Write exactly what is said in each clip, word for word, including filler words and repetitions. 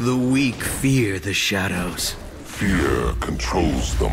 The weak fear the shadows. Fear controls them.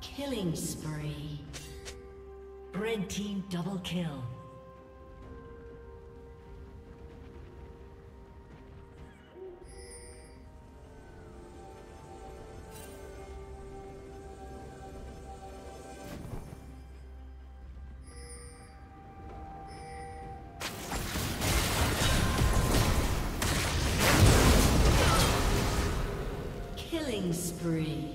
Killing spree. Red team double kill. Killing spree.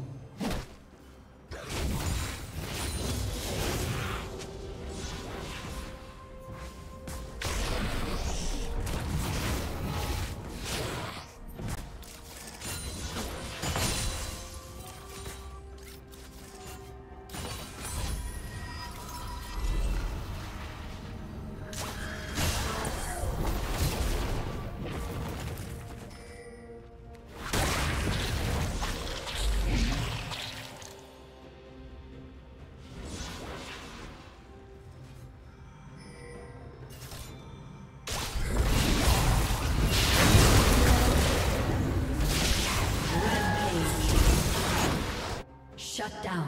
Shut down.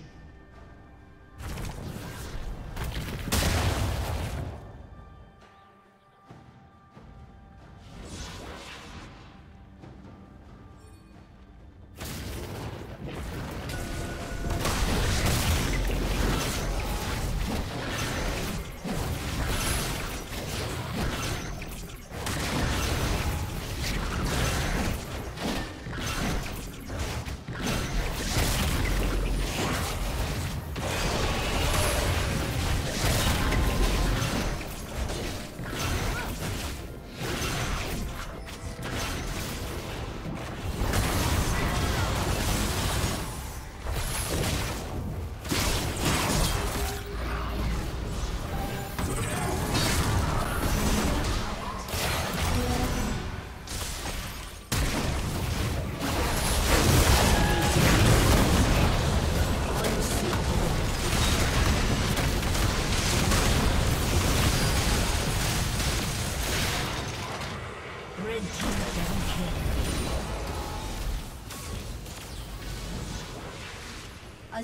A